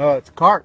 It's a cart.